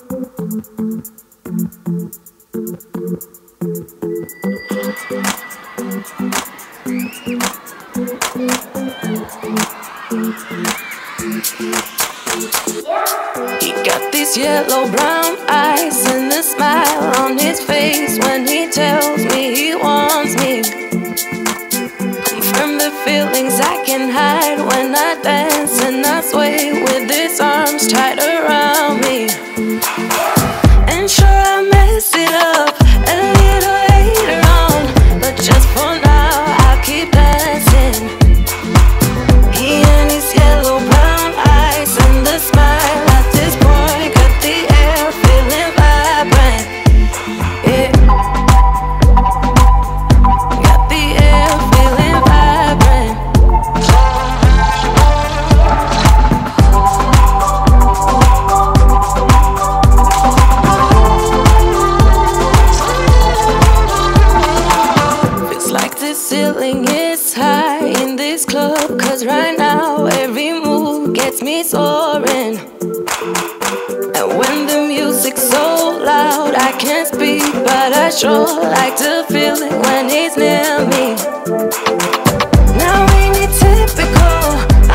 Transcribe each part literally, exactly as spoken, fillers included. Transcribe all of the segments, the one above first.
He got these yellow brown eyes and a smile on his face when he tells me he wants me. From the feelings I can hide when I dance and I sway with his arms tied around me. And sure I messed it up a little later on, but just for now I'll keep dancing. He and his yellow brown eyes and the smile at this boy got the air feeling vibrant. Yeah, got the air feeling vibrant. Feels like the ceiling is high in this club, cause right now every move gets me soaring. And when the music's so loud I can't speak, but I sure like to feel it when he's near me. Now ain't it typical,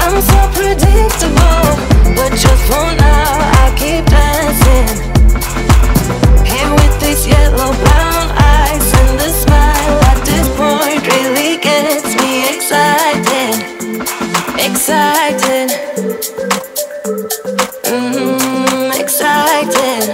I'm so predictable, but just for now I keep dancing. Here with these yellow brown eyes and the smile at this point really gets me excited, excited. Mm, excited.